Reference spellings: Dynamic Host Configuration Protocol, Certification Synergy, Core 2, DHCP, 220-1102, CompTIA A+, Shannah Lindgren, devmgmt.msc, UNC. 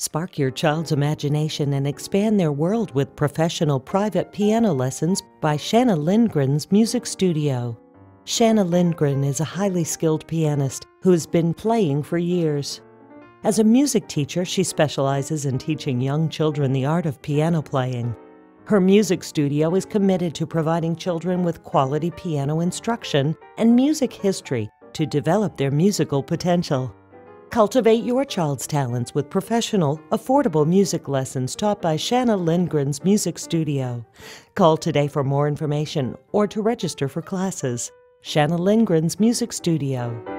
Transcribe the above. Spark your child's imagination and expand their world with professional private piano lessons by Shannah Lindgren's Music Studio. Shannah Lindgren is a highly skilled pianist who has been playing for years. As a music teacher, she specializes in teaching young children the art of piano playing. Her music studio is committed to providing children with quality piano instruction and music history to develop their musical potential. Cultivate your child's talents with professional, affordable music lessons taught by Shannah Lindgren's Music Studio. Call today for more information or to register for classes. Shannah Lindgren's Music Studio.